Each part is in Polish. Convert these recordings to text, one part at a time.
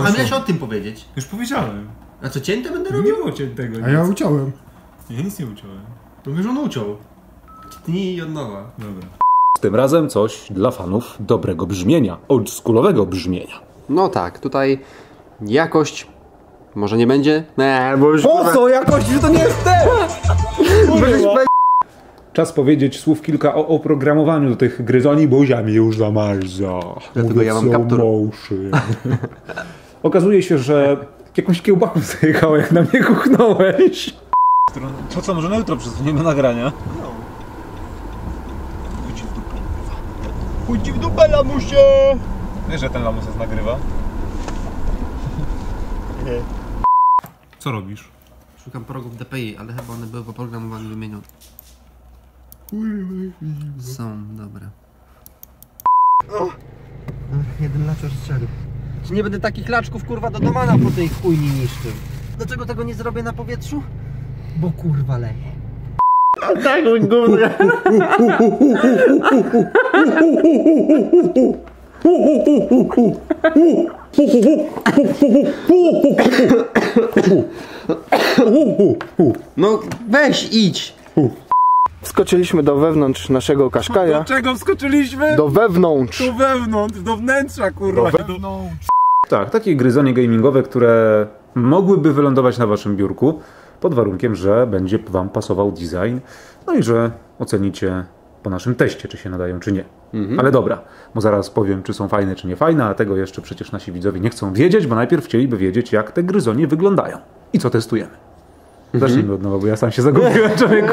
Ale miałeś o tym powiedzieć. Już powiedziałem. A co, cięte będę robił? Nie było ciętego. A ja uciąłem. Ja nic nie uciąłem. To już on uciął. Tnij i od nowa. Dobra. Tym razem coś dla fanów dobrego brzmienia, oldschoolowego brzmienia. No tak, tutaj jakość może nie będzie? Bo już... Po co jakość? Że to nie jest ten! Czas powiedzieć słów kilka o oprogramowaniu do tych gryzoni, bo ziemi już zamarza. Dlatego ja mam kaptur. Okazuje się, że jakąś kiełbachą zajechał, jak na mnie kuchnąłeś. To co, może na jutro przesuniemy nagrania? Pójdź w dupę, lamusie! Wiesz, że ten lamus nas nagrywa? Nie. Co robisz? Szukam progów DPI, ale chyba one były w oprogramowaniu wymienione. Są, dobra. O! Jeden laczor strzelił. Czy nie będę takich laczków, kurwa, do domana po tej chujni niszczył? Dlaczego tego nie zrobię na powietrzu? Bo kurwa leje. A tak, mój górę. No weź, idź. Wskoczyliśmy do wewnątrz naszego kaszkaja. Do czego wskoczyliśmy? Do wewnątrz. Do wewnątrz, do wnętrza, kurwa. Do wewnątrz. Tak, takie gryzonie gamingowe, które mogłyby wylądować na waszym biurku. Pod warunkiem, że będzie wam pasował design, no i że ocenicie po naszym teście, czy się nadają, czy nie. Ale dobra, bo zaraz powiem, czy są fajne, czy nie fajne, a tego jeszcze przecież nasi widzowie nie chcą wiedzieć, bo najpierw chcieliby wiedzieć, jak te gryzonie wyglądają i co testujemy. Zacznijmy od nowa, bo ja sam się zagubiłem, człowieku.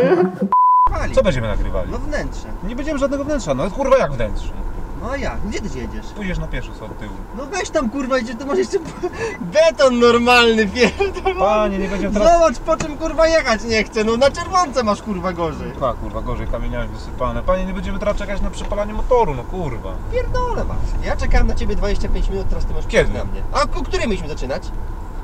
Co będziemy nagrywali? No wnętrze. Nie będziemy żadnego wnętrza, no kurwa jak wnętrze. No a jak? Gdzie ty się jedziesz? Pójdziesz na pieszo od tyłu. No weź tam kurwa, idziesz, to masz jeszcze beton normalny, pierdolony. Panie, nie będziemy teraz... Zobacz po czym kurwa jechać nie chcę, no na czerwonce masz kurwa gorzej. A kurwa gorzej, kamieniami wysypane. Panie, nie będziemy teraz czekać na przepalanie motoru, no kurwa. Pierdolę masz. Ja czekałem na ciebie 25 minut, teraz ty masz kiedy? Na mnie. A o której mieliśmy zaczynać?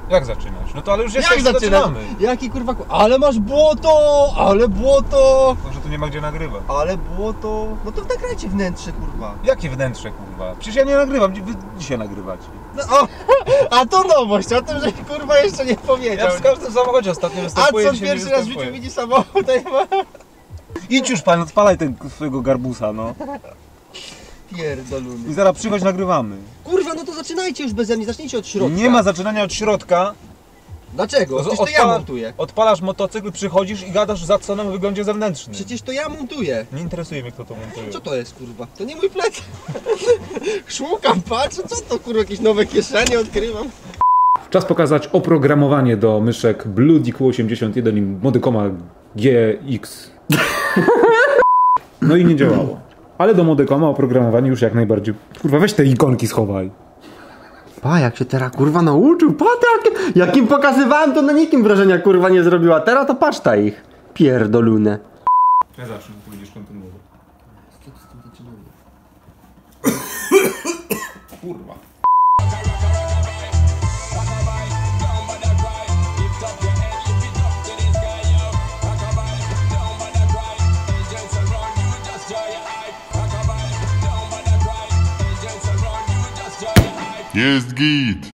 Jak zaczynać? No to ale już jesteśmy, zaczynamy. Jaki kurwa... Ale masz błoto! Ale błoto! Może tu nie ma gdzie nagrywać. Ale błoto... No to nagrajcie wnętrze, kurwa. Jakie wnętrze, kurwa? Przecież ja nie nagrywam, wy dzisiaj nagrywacie. No, o, a to nowość, o tym, że kurwa jeszcze nie powiedział. Ja w każdym samochodzie ostatnio występuję. A co pierwszy raz w życiu widzi samochód? Idź już pan, odpalaj tego swojego garbusa, no. Pierdolony. I zaraz przychodź, nagrywamy. Kurwa, no to zaczynajcie już beze mnie, zacznijcie od środka. Nie ma zaczynania od środka. Dlaczego? Przecież to ja montuję. Odpalasz motocykl, przychodzisz i gadasz za co nam wyglądzie zewnętrznym. Przecież to ja montuję. Nie interesuje mnie, kto to montuje. Co to jest, kurwa? To nie mój plec. Szukam, patrzę, co to, kurwa, jakieś nowe kieszenie odkrywam. Czas pokazać oprogramowanie do myszek BlueDQ81 i Modekoma GX. No i nie działało. Ale do Modekoma oprogramowanie już jak najbardziej... Kurwa, weź te ikonki schowaj. Pa, jak się teraz kurwa nauczył, pa tak! Jak im pokazywałem, to na nikim wrażenia kurwa nie zrobiła. Teraz to patrz ta ich. Pierdolunę. Ja zacznę, to będziesz kontynuował. Co ty z tym zaczynamy? Kurwa. Jest git!